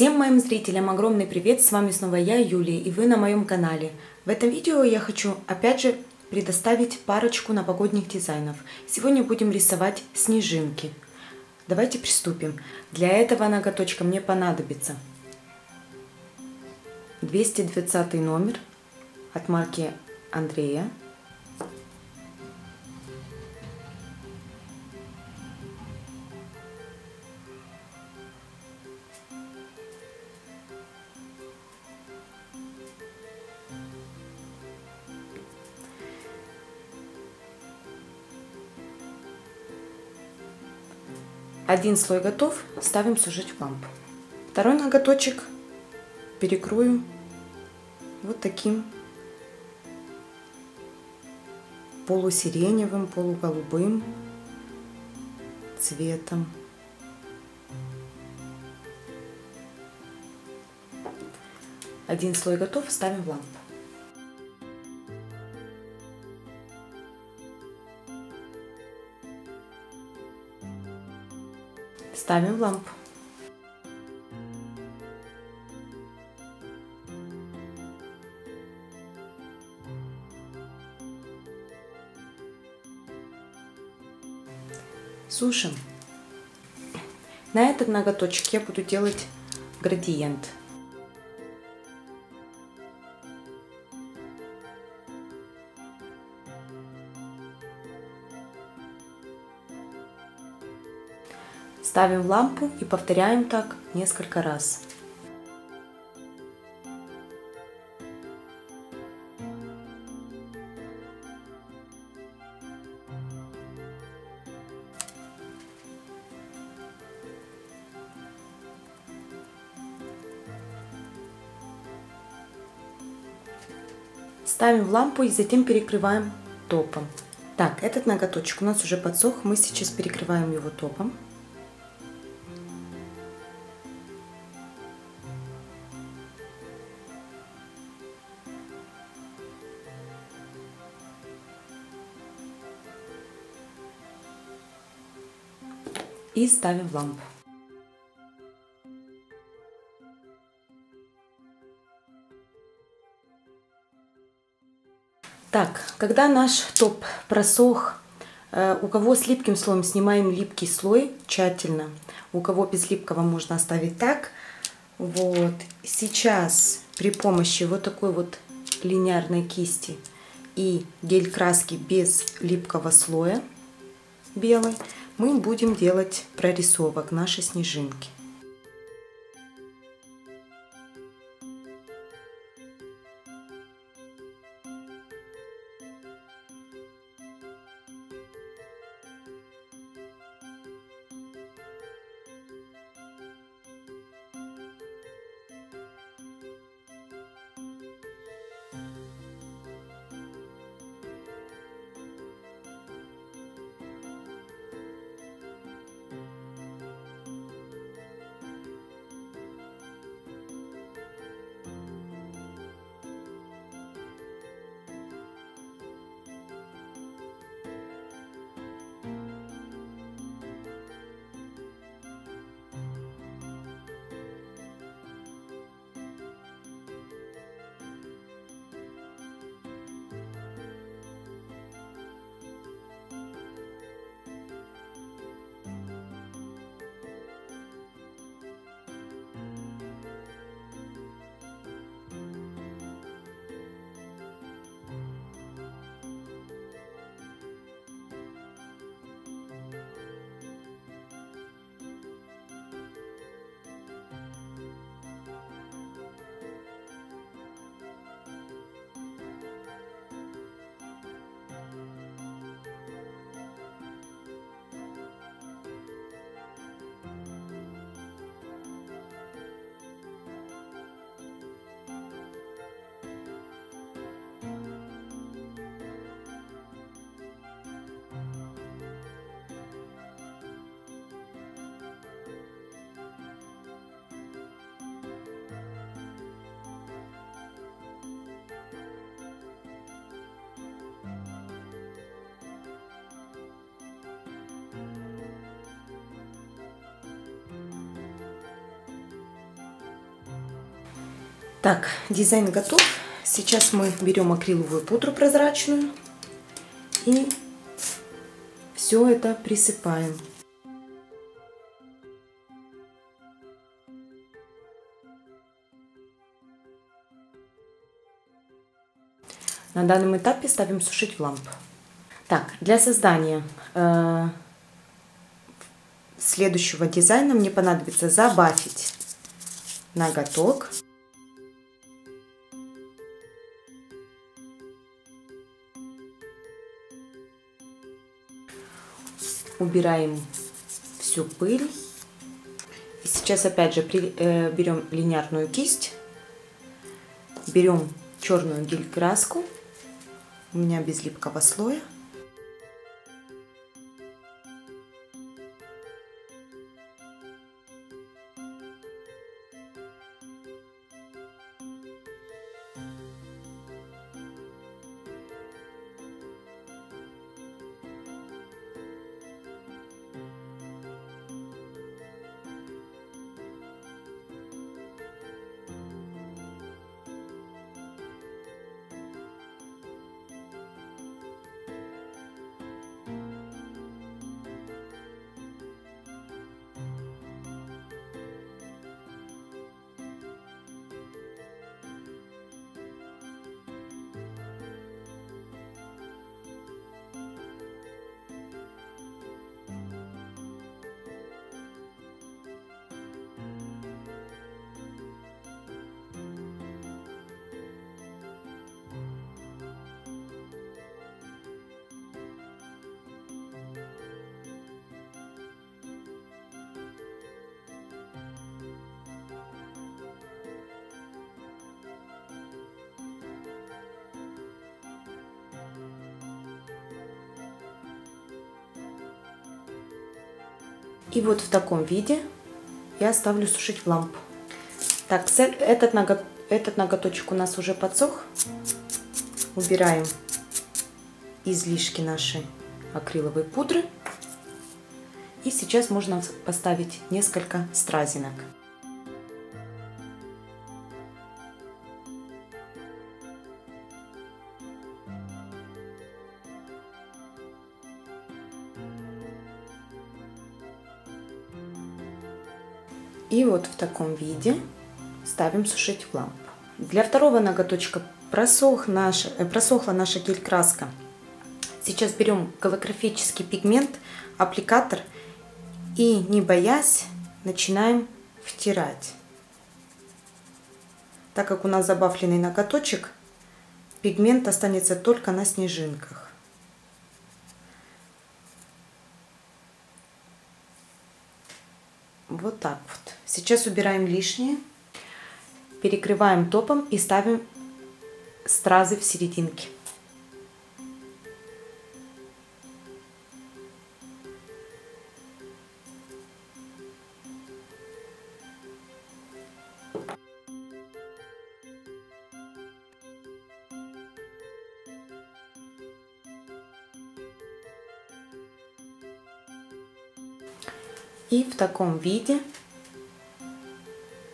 Всем моим зрителям огромный привет, с вами снова я, Юлия, и вы на моем канале. В этом видео я хочу опять же предоставить парочку новогодних дизайнов. Сегодня будем рисовать снежинки. Давайте приступим. Для этого ноготочка мне понадобится 220 номер от марки Андрея. Один слой готов, ставим сужить в лампу. Второй ноготочек перекрою вот таким полусиреневым, полуголубым цветом. Один слой готов, ставим в лампу. Ставим в лампу. Сушим. На этот ноготочек я буду делать градиент. Ставим в лампу и повторяем так несколько раз. Ставим в лампу и затем перекрываем топом. Так, этот ноготочек у нас уже подсох, мы сейчас перекрываем его топом. И ставим в лампу. Так, когда наш топ просох, у кого с липким слоем, снимаем липкий слой тщательно, у кого без липкого, можно оставить так. Вот, сейчас при помощи вот такой вот линейной кисти и гель-краски без липкого слоя белой мы будем делать прорисовок нашей снежинки. Так, дизайн готов. Сейчас мы берем акриловую пудру прозрачную и все это присыпаем. На данном этапе ставим сушить в лампу. Так, для создания следующего дизайна мне понадобится забафить ноготок. Убираем всю пыль. И сейчас опять же берем линейную кисть, берем черную гель-краску, у меня без липкого слоя. И вот в таком виде я ставлю сушить в лампу. Так, этот ноготочек у нас уже подсох. Убираем излишки нашей акриловой пудры. И сейчас можно поставить несколько стразинок. И вот в таком виде ставим сушить в лампу. Для второго ноготочка просохла наша гель-краска. Сейчас берем голографический пигмент, аппликатор и, не боясь, начинаем втирать. Так как у нас забафленный ноготочек, пигмент останется только на снежинках. Вот так вот. Сейчас убираем лишнее, перекрываем топом и ставим стразы в серединке. И в таком виде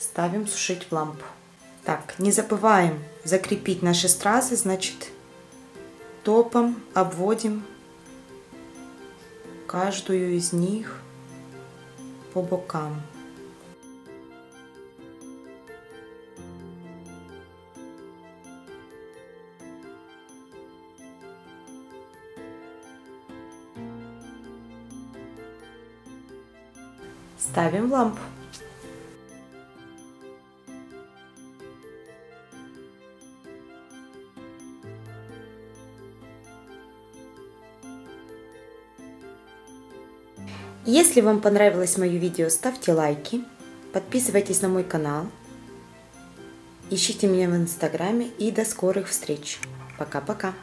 ставим сушить в лампу. Так, не забываем закрепить наши стразы, значит, топом обводим каждую из них по бокам. Ставим в лампу. Если вам понравилось мое видео, ставьте лайки, подписывайтесь на мой канал, ищите меня в Инстаграме и до скорых встреч. Пока-пока!